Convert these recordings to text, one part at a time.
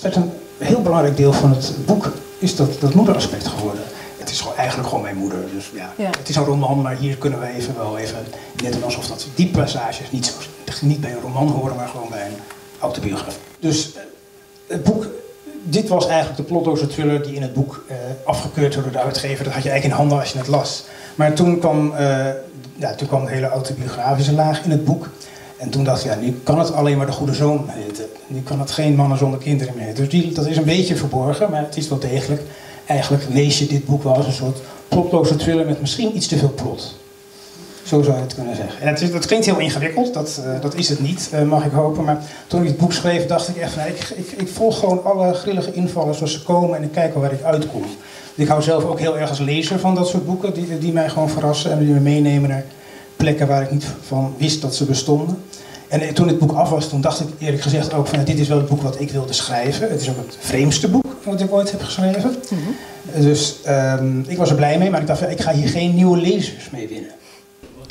werd een heel belangrijk deel van het boek, is dat moederaspect geworden. Het is eigenlijk gewoon mijn moeder. Dus ja, ja. Het is een roman, maar hier kunnen we wel even... Net alsof dat die passages niet bij een roman horen, maar gewoon bij een autobiografie. Dus het boek... Dit was eigenlijk de plotloze thriller die in het boek afgekeurd werd door de uitgever. Dat had je eigenlijk in handen als je het las. Maar toen kwam een hele autobiografische laag in het boek. En toen dacht ik, ja, nu kan het alleen maar De Goede Zoon heten. Nu kan het geen Mannen zonder kinderen meer heten. Dus dat is een beetje verborgen, maar het is wel degelijk. Eigenlijk lees je dit boek wel als een soort plotloze thriller met misschien iets te veel plot. Zo zou je het kunnen zeggen. En dat klinkt heel ingewikkeld, dat is het niet, mag ik hopen. Maar toen ik het boek schreef, dacht ik echt van, ik volg gewoon alle grillige invallen zoals ze komen en ik kijk al waar ik uitkom. Ik hou zelf ook heel erg als lezer van dat soort boeken, die mij gewoon verrassen en die me meenemen naar plekken waar ik niet van wist dat ze bestonden. En toen het boek af was, toen dacht ik eerlijk gezegd ook van, dit is wel het boek wat ik wilde schrijven. Het is ook het vreemdste boek wat ik ooit heb geschreven. Mm-hmm. Dus ik was er blij mee, maar ik dacht, ik ga hier geen nieuwe lezers mee winnen.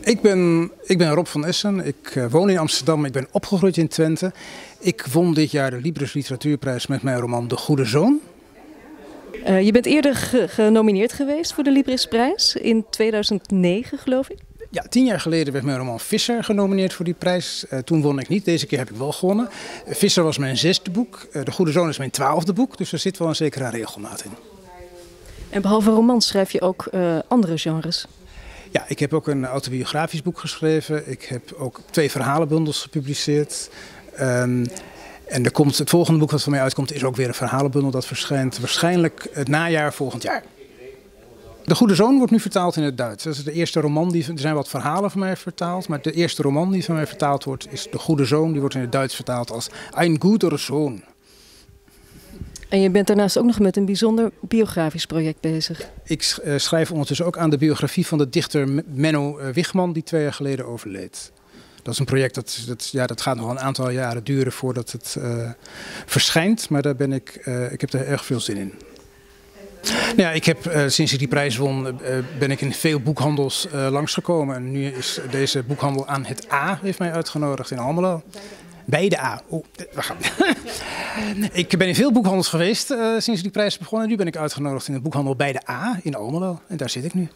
Ik ben Rob van Essen, ik woon in Amsterdam, ik ben opgegroeid in Twente. Ik won dit jaar de Libris Literatuurprijs met mijn roman De Goede Zoon. Je bent eerder genomineerd geweest voor de Librisprijs in 2009 geloof ik? Ja, 10 jaar geleden werd mijn roman Visser genomineerd voor die prijs. Toen won ik niet, deze keer heb ik wel gewonnen. Visser was mijn 6e boek, De Goede Zoon is mijn 12e boek, dus er zit wel een zekere regelmaat in. En behalve romans schrijf je ook andere genres? Ja, ik heb ook een autobiografisch boek geschreven. Ik heb ook 2 verhalenbundels gepubliceerd. En het volgende boek dat van mij uitkomt is ook weer een verhalenbundel. Dat verschijnt waarschijnlijk het najaar volgend jaar. De Goede Zoon wordt nu vertaald in het Duits. Dat is de eerste roman er zijn wat verhalen van mij vertaald. Maar de eerste roman die van mij vertaald wordt is De Goede Zoon. Die wordt in het Duits vertaald als Ein guter Sohn. En je bent daarnaast ook nog met een bijzonder biografisch project bezig. Ja, ik schrijf ondertussen ook aan de biografie van de dichter Menno Wichmann, die 2 jaar geleden overleed. Dat is een project dat gaat nog een aantal jaren duren voordat het verschijnt. Maar ik heb daar erg veel zin in. Nou ja, sinds ik die prijs won ben ik in veel boekhandels langsgekomen. En nu is deze boekhandel aan het A heeft mij uitgenodigd in Almelo. Bij de A. Oh, we gaan. Ik ben in veel boekhandels geweest sinds die prijs begonnen. Nu ben ik uitgenodigd in de boekhandel Bij de A in Almelo. En daar zit ik nu.